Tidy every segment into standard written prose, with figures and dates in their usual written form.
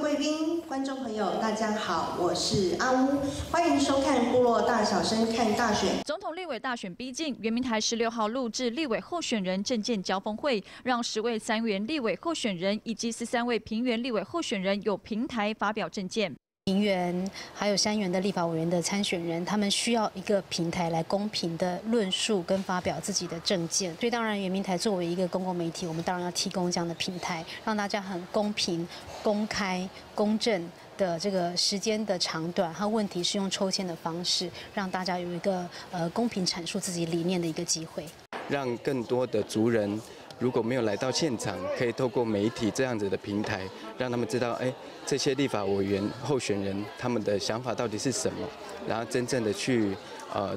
贵宾、观众朋友，大家好，我是阿乌，欢迎收看《部落大小声看大选》。总统、立委大选逼近，原民台16号录制立委候选人政见交锋会，让10位3元立委候选人以及13位平原立委候选人有平台发表政见。 平原还有山原的立法委员的参选人，他们需要一个平台来公平的论述跟发表自己的政见。所以当然，原民台作为一个公共媒体，我们当然要提供这样的平台，让大家很公平、公开、公正的这个时间的长短和问题，是用抽签的方式，让大家有一个公平阐述自己理念的一个机会，让更多的族人。 如果没有来到现场，可以透过媒体这样子的平台，让他们知道，这些立法委员候选人他们的想法到底是什么，然后真正的去，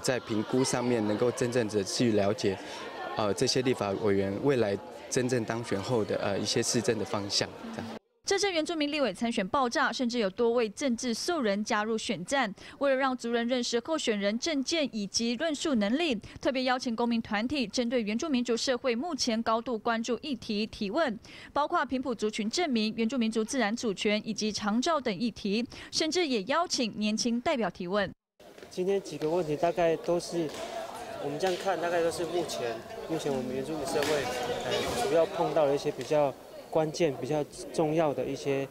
在评估上面能够真正的去了解，这些立法委员未来真正当选后的一些施政的方向。这样。 这次原住民立委参选爆炸，甚至有多位政治素人加入选战。为了让族人认识候选人政见以及论述能力，特别邀请公民团体针对原住民族社会目前高度关注议题提问，包括平埔族群证明、原住民族自然主权以及长照等议题，甚至也邀请年轻代表提问。今天几个问题大概都是我们这样看，大概都是目前我们原住民社会主要碰到的一些比较。 关键比较重要的一些，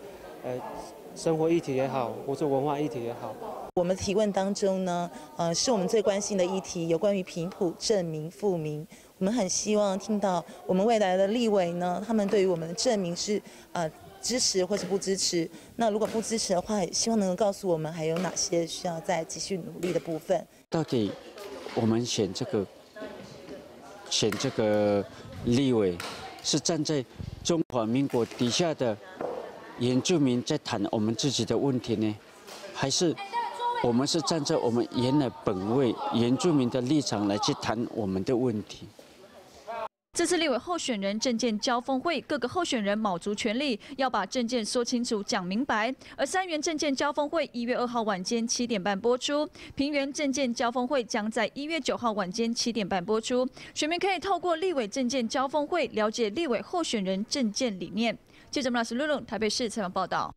生活议题也好，或者文化议题也好，我们提问当中呢，是我们最关心的议题，有关于平埔、正名、富民，我们很希望听到我们未来的立委呢，他们对于我们的正名是支持或是不支持。那如果不支持的话，也希望能够告诉我们还有哪些需要再继续努力的部分。到底我们选这个立委是站在。 中华民国底下的原住民在谈我们自己的问题呢，还是我们是站在我们原来本位原住民的立场来去谈我们的问题？这次立委候选人政见交锋会，各个候选人卯足全力要把政见说清楚、讲明白。而三原政见交锋会1月2号晚间7点半播出，平原政见交锋会将在1月9号晚间7点半播出。选民可以透过立委政见交锋会了解立委候选人政见理念。记者穆老师露露台北市采访报道。